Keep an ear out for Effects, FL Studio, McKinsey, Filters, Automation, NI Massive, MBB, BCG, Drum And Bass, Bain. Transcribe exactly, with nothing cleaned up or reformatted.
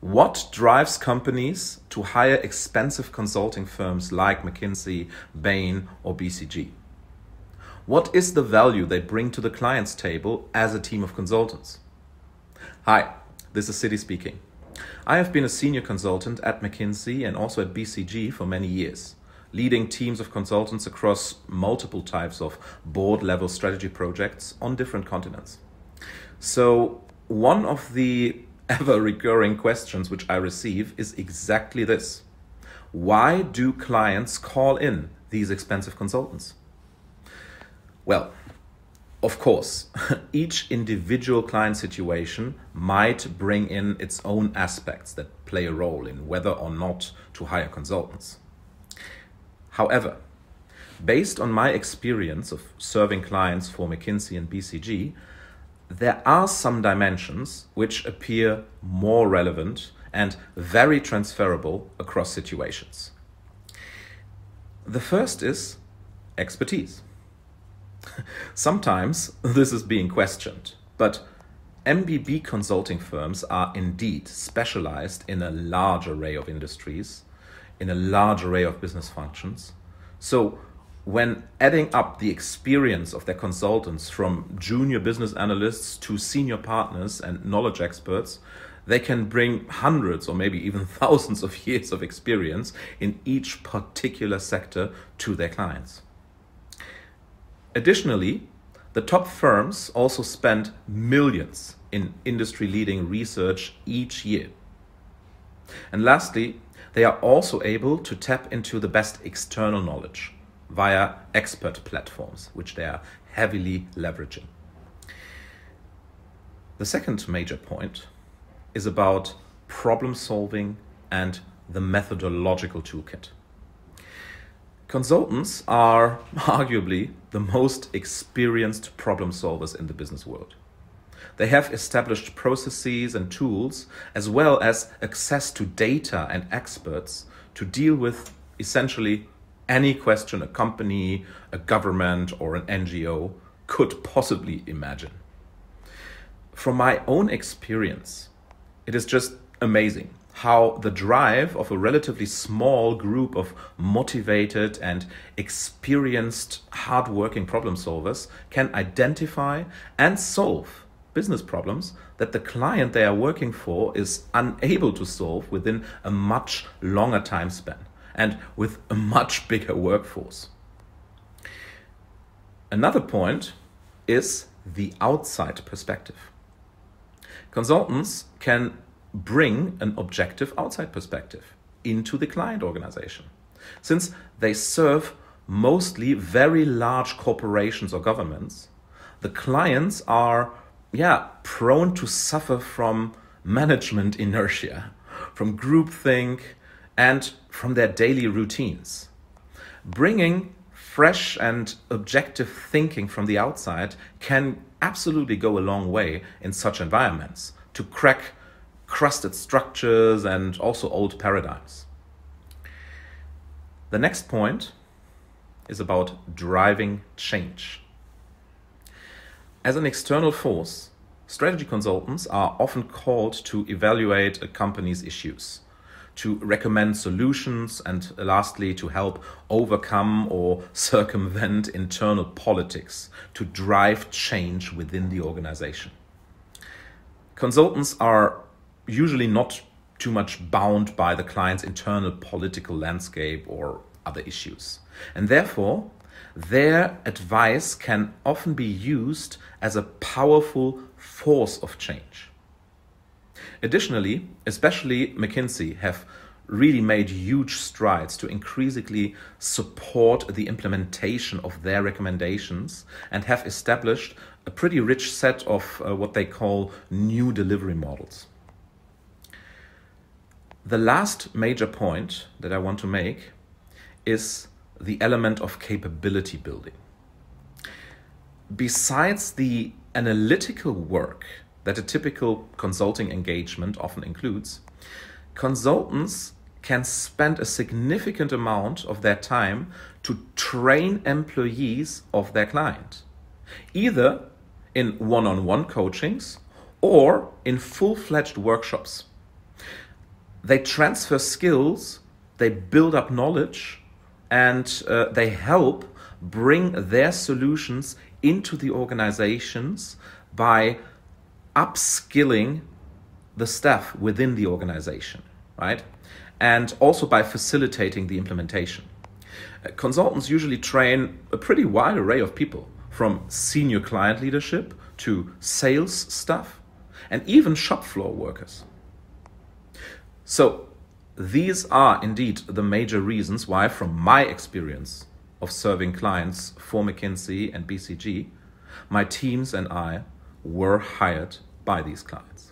What drives companies to hire expensive consulting firms like McKinsey, Bain, or B C G? What is the value they bring to the client's table as a team of consultants? Hi, this is Siddhi speaking. I have been a senior consultant at McKinsey and also at B C G for many years, leading teams of consultants across multiple types of board-level strategy projects on different continents. So one of the ever-recurring questions which I receive is exactly this. Why do clients call in these expensive consultants? Well, of course, each individual client situation might bring in its own aspects that play a role in whether or not to hire consultants. However, based on my experience of serving clients for McKinsey and B C G, there are some dimensions which appear more relevant and very transferable across situations. The first is expertise. Sometimes this is being questioned, but M B B consulting firms are indeed specialized in a large array of industries, in a large array of business functions. So when adding up the experience of their consultants from junior business analysts to senior partners and knowledge experts, they can bring hundreds or maybe even thousands of years of experience in each particular sector to their clients. Additionally, the top firms also spend millions in industry-leading research each year. And lastly, they are also able to tap into the best external knowledge via expert platforms, which they are heavily leveraging. The second major point is about problem solving and the methodological toolkit. Consultants are arguably the most experienced problem solvers in the business world. They have established processes and tools, as well as access to data and experts to deal with essentially any question a company, a government, or an N G O could possibly imagine. From my own experience, it is just amazing how the drive of a relatively small group of motivated and experienced, hardworking problem solvers can identify and solve business problems that the client they are working for is unable to solve within a much longer time span and with a much bigger workforce. Another point is the outside perspective. Consultants can bring an objective outside perspective into the client organization, since they serve mostly very large corporations or governments. The clients are yeah prone to suffer from management inertia, from groupthink, and from their daily routines. Bringing fresh and objective thinking from the outside can absolutely go a long way in such environments to crack crusted structures and also old paradigms. The next point is about driving change. As an external force, strategy consultants are often called to evaluate a company's issues, to recommend solutions, and lastly, to help overcome or circumvent internal politics, to drive change within the organization. Consultants are usually not too much bound by the client's internal political landscape or other issues. And therefore, their advice can often be used as a powerful force of change. Additionally, especially McKinsey have really made huge strides to increasingly support the implementation of their recommendations and have established a pretty rich set of uh, what they call new delivery models. The last major point that I want to make is the element of capability building. Besides the analytical work that a typical consulting engagement often includes, consultants can spend a significant amount of their time to train employees of their client, either in one-on-one coachings or in full-fledged workshops. they transfer skills, they build up knowledge, and uh, they help bring their solutions into the organizations by upskilling the staff within the organization, right? And also by facilitating the implementation. Uh, consultants usually train a pretty wide array of people, from senior client leadership to sales staff and even shop floor workers. So these are indeed the major reasons why, from my experience of serving clients for McKinsey and B C G, my teams and I were hired by these clients.